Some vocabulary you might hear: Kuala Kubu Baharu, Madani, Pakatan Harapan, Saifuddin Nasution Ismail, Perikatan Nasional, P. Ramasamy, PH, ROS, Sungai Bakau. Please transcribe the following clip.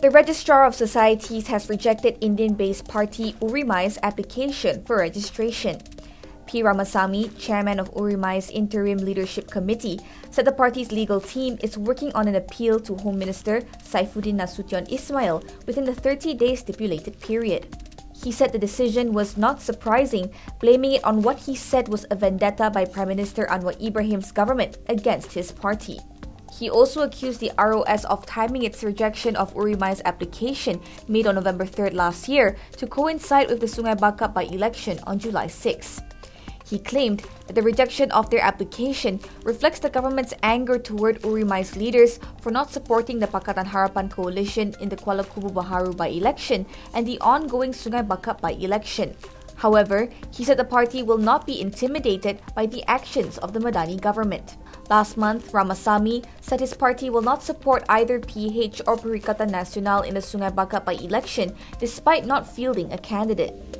The Registrar of Societies has rejected Indian-based party Urimai's application for registration. P. Ramasamy, chairman of Urimai's Interim Leadership Committee, said the party's legal team is working on an appeal to Home Minister Saifuddin Nasution Ismail within the 30-day stipulated period. He said the decision was not surprising, blaming it on what he said was a vendetta by Prime Minister Anwar Ibrahim's government against his party. He also accused the ROS of timing its rejection of Urimai's application made on November 3rd last year to coincide with the Sungai Bakau by-election on July 6. He claimed that the rejection of their application reflects the government's anger toward Urimai's leaders for not supporting the Pakatan Harapan coalition in the Kuala Kubu Baharu by-election and the ongoing Sungai Bakau by-election. However, he said the party will not be intimidated by the actions of the Madani government. Last month, Ramasamy said his party will not support either PH or Perikatan Nasional in the Sungai Bakau by-election despite not fielding a candidate.